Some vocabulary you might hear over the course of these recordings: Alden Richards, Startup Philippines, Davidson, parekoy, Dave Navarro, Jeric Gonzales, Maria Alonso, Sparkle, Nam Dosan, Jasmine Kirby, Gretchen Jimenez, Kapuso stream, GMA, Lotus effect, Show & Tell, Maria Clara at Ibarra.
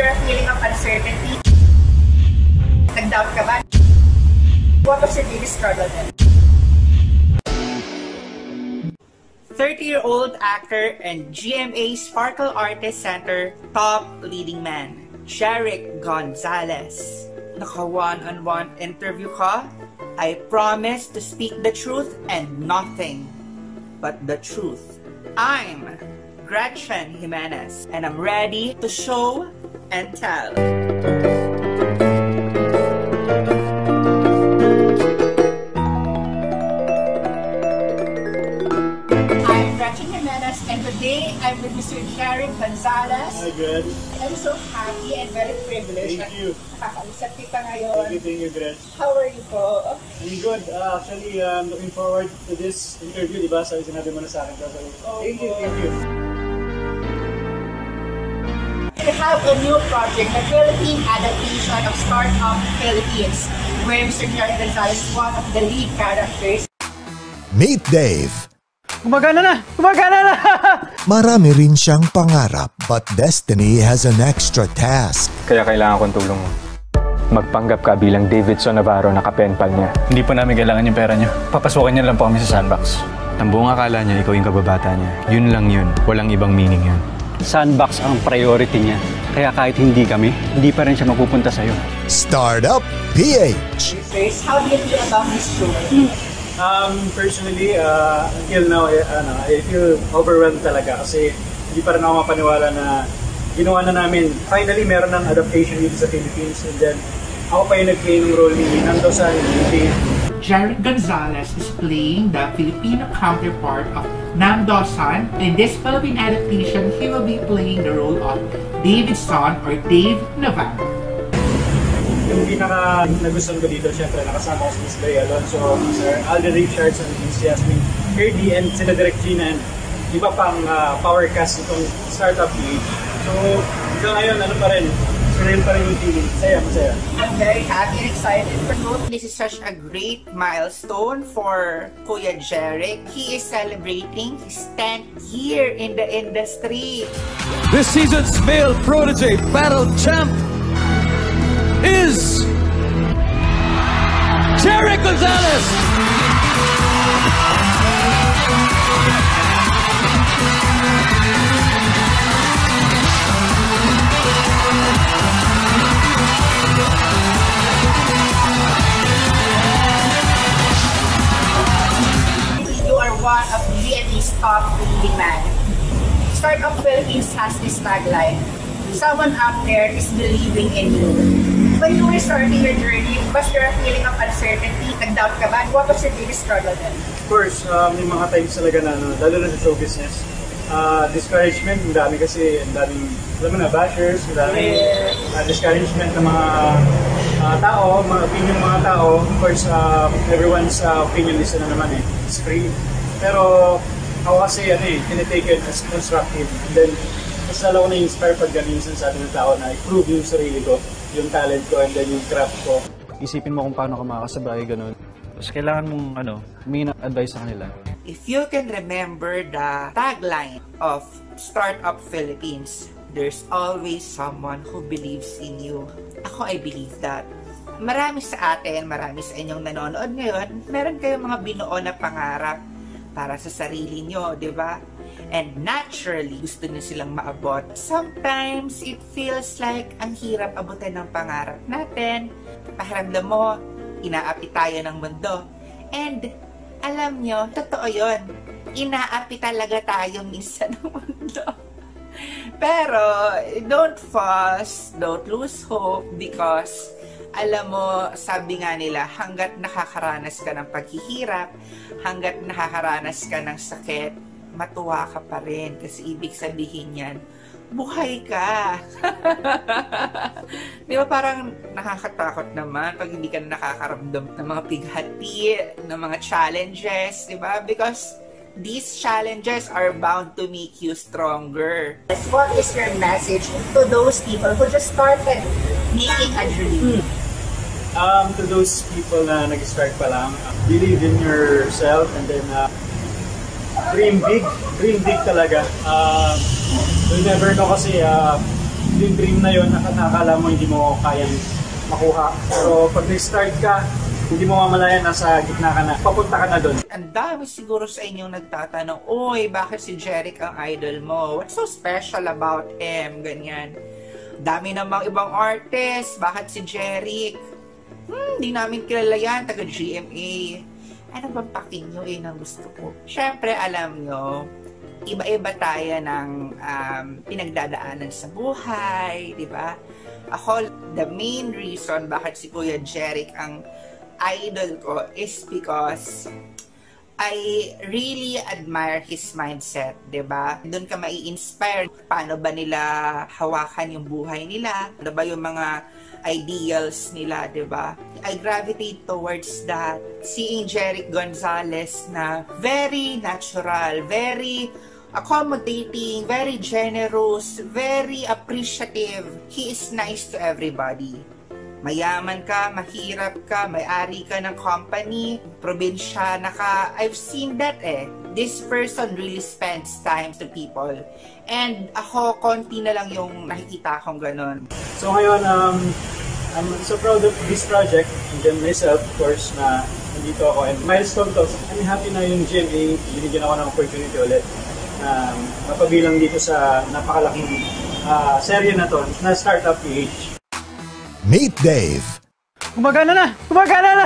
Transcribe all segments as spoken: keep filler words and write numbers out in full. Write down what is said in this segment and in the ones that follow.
there a feeling of uncertainty? Nag-doubt ka ba? What was your biggest struggle then? thirty-year-old actor and G M A Sparkle Artist Center top leading man, Jeric Gonzales. Naka one-on-one interview ka? I promise to speak the truth and nothing but the truth. I'm Gretchen Jimenez, and I'm ready to show and tell. I'm Gretchen Jimenez, and today I'm with Mister Jeric Gonzales. Hi, Gretch. I'm so happy and very privileged. Thank you. Kakausap kita ngayon. Thank you, thank you, Gretch. How are you, po? I'm good. Uh, actually, uh, I'm looking forward to this interview, diba? So, sinabi mo na sa akin. Oh, thank you, thank you. We have a new project, the Philippine adaptation of Startup Philippines, where Mister Jeric Gonzales is one of the lead characters. Meet Dave. Gumagana na! Gumagana na! Marami rin siyang pangarap, but destiny has an extra task. Kaya kailangan kong tulong mo. Magpanggap ka bilang Davidson Navarro na kapenpal niya. Hindi pa namin kailangan yung pera niya. Papasukin niya lang po kami sa sandbox. Ang buong akala niya, ikaw yung kababata niya. Yun lang yun. Walang ibang meaning yun. Sandbox ang priority niya. Kaya kahit hindi kami, hindi pa rin siya mapupunta sa'yo. Startup P H. First, how do you feel about this story? Um, personally, uh, until now, eh, ano, I feel overwhelmed talaga kasi hindi pa rin ako mapaniwala na ginawa na namin. Finally, meron ng adaptation dito sa Philippines, and then ako pa yung nag-play ng role ni Nam Dosan. Jeric Gonzales is playing the Filipino counterpart of Nam Dosan. In this Philippine adaptation, he will be playing the role of Davidson or Dave Navarro. Yung pinaka nagustuhan ko dito, syempre nakasama ko si Miz Maria Alonso, Sir Alden Richards, and Miz Jasmine Kirby, and sila Direk Gina, and iba pang uh, power cast itong Startup League. So, hanggang ngayon, ano pa rin? Saya, saya. I'm very happy and excited for both. This is such a great milestone for Kuya Jeric. He is celebrating his tenth year in the industry. This season's male protege battle champ is Jeric Gonzales. One of G M A's top leading man. Startup Philippines has this tagline, someone out there is believing in you. When you were starting your journey, was there a feeling of uncertainty? Nag-doubt ka ba? What was your biggest struggle then? Of course, um, may mga times talaga na, no, lalo na sa show business, uh, discouragement, ang dami kasi, ang dami, alam mo na, bashers, ang dami, uh, discouragement ng mga Uh, tao, mga opinion ng mga tao. Of course, uh, everyone's uh, opinion is na naman eh, it's free. Pero ako kasi ano eh, tinitake it as constructive. And then, mas lalo ko na-inspire pag gaminsan sa atin ng tao na i-prove yung sarili ko, yung talent ko, and then yung craft ko. Isipin mo kung paano ka makakasabay, ganun. Tapos kailangan mong, ano, humingi ng advice sa kanila. If you can remember the tagline of Startup Philippines, there's always someone who believes in you. Ako, I believe that. Marami sa atin, marami sa inyong nanonood ngayon, meron kayong mga binuo na pangarap para sa sarili nyo, di ba? And naturally, gusto nyo silang maabot. Sometimes, it feels like ang hirap abutin ng pangarap natin. Pakiramdam mo, inaapi tayo ng mundo. And, alam nyo, totoo yun. Inaapi talaga tayo minsan ng mundo. Pero, don't fuss, don't lose hope because, alam mo, sabi nga nila, hanggat nakakaranas ka ng paghihirap, hanggat nakakaranas ka ng sakit, matuwa ka pa rin. Kasi ibig sabihin yan, buhay ka! Di ba parang nakakatakot naman pag hindi ka na nakakaramdam ng mga pighati, ng mga challenges, di ba? Because, these challenges are bound to make you stronger. What is your message to those people who just started making a dream? Um, to those people na nag-start pa lang, believe in yourself and then uh, dream big, dream big talaga. Uh, you'll never know kasi uh, yung dream na yun, nakakala mo hindi mo kayang makuha. Pero pag nag-start ka, hindi mo mamalayan, nasa gitna ka na. Papunta ka na doon. Ang dami siguro sa inyong nagtatanong, "Uy, bakit si Jeric ang idol mo? What's so special about him?" Ganyan. Dami namang ibang artist. Bakit si Jeric? Hmm, di namin kilala yan. Taga G M A. Ano bang pakin nyo eh ng gusto ko? Siyempre, alam nyo, iba-iba tayo ng um, pinagdadaanan sa buhay, di ba? Ako, the main reason bakit si Kuya Jeric ang idol ko is because I really admire his mindset, diba? Doon ka mai-inspire. Paano ba nila hawakan yung buhay nila? Ano ba yung mga ideals nila, diba? I gravitate towards that. Seeing Jeric Gonzales na very natural, very accommodating, very generous, very appreciative. He is nice to everybody. Mayaman ka, mahirap ka, may-ari ka ng company, probinsya na ka. I've seen that eh. This person really spends time to people. And ako, konti na lang yung nakikita kong ganun. So ngayon, um, I'm so proud of this project. And then myself, of course, na nandito ako. And milestone to, I'm happy na yung G M A, binigyan ako ng opportunity ulit. Um, mapabilang dito sa napakalaking uh, serye na to, na Startup P H. Meet Dave. Gumagana na! Gumagana na!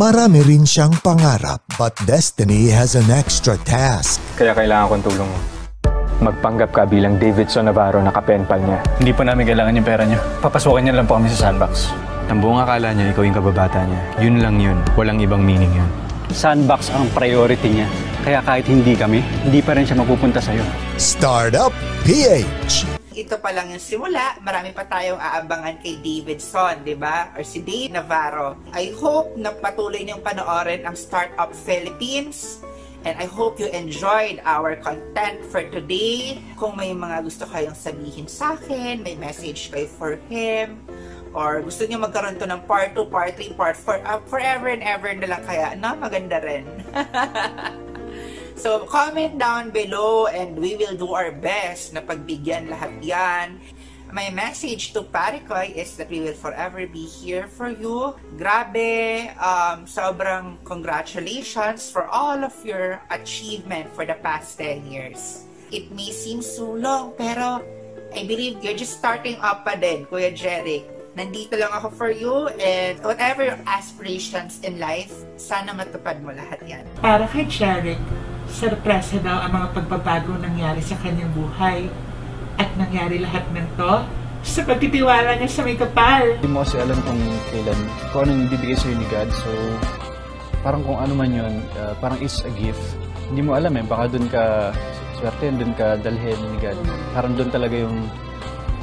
Marami rin siyang pangarap, but destiny has an extra task. Kaya kailangan kong tulong mo. Magpanggap ka bilang Davidson Navarro na kapenpal niya. Hindi pa namin kailangan yung pera niya. Papasukan niya lang po kami sa sandbox. Ang buong akala niya, ikaw yung kababata niya. Yun lang yun. Walang ibang meaning yun. Sandbox ang priority niya. Kaya kahit hindi kami, hindi pa rin siya mapupunta sa'yo. Startup P H. Ito pa lang yung simula, marami pa tayong aabangan kay Davidson, di ba? Or si Dave Navarro. I hope na patuloy niyong panoorin ang Startup Philippines. And I hope you enjoyed our content for today. Kung may mga gusto kayong sabihin sa akin, may message kayo for him, or gusto niyo magkaroon to ng part two, part three, part four, uh, forever and ever na lang kaya, na maganda rin. So, comment down below and we will do our best na pagbigyan lahat yan. My message to Parikoy is that we will forever be here for you. Grabe, um, sobrang congratulations for all of your achievement for the past ten years. It may seem so long, pero I believe you're just starting up pa din, Kuya Jeric. Nandito lang ako for you, and whatever your aspirations in life, sana matupad mo lahat yan. Para kay Jeric, surpresa daw ang mga pagbabago nangyari sa kanyang buhay. At nangyari lahat ng to sa pagtitiwala niya sa may kapal. Hindi mo kasi alam kung kailan, kung anong bibigay sa'yo ni God. So, parang kung ano man yun, uh, parang it's a gift. Hindi mo alam eh, baka dun ka swerte, dun ka dalhin ni God. Parang dun talaga yung,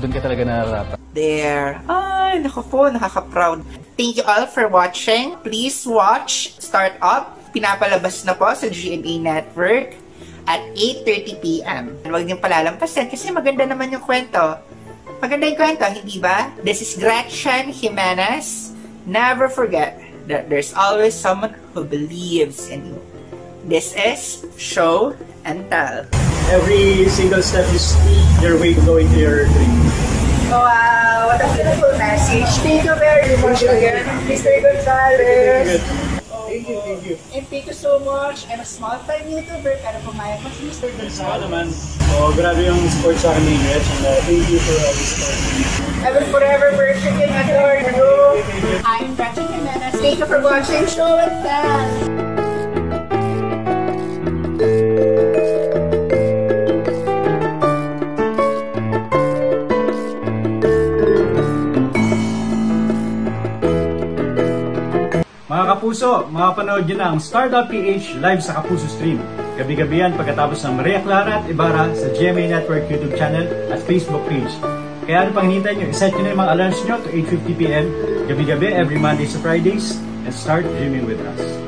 dun ka talaga nararapat. There. Ay, naku po, nakaka-proud. Thank you all for watching. Please watch Startup. Pinapalabas na po sa G M A Network at eight thirty p m Huwag niyong palalampasin kasi maganda naman yung kwento. Maganda yung kwento, hindi ba? This is Gretchen Jimenez. Never forget that there's always someone who believes in you. This is Show and Tell. Every single step is your way going to your dream. Wow, what a beautiful message. Thank you very much again, Mister Gonzales. Thank you, thank you. And thank you so much. I'm a small-time YouTuber, pero pumayag ko si Mister Davidson. Naman. Oh, grabe yung support sa akin ni Gretch. And uh, thank you for all this support. I will forever worship and adore you. I'm Gretchen Jimenez. Thank you for watching Show and Tell. Mga Kapuso, makapanood nyo na ang Startup P H live sa Kapuso stream. Gabi-gabi yan pagkatapos ng Maria Clara at Ibarra sa G M A Network YouTube channel at Facebook page. Kaya ano pang hinihintay nyo, iset nyo na yung mga alarms nyo to eight fifty p m gabi-gabi every Mondays to Fridays and start dreaming with us.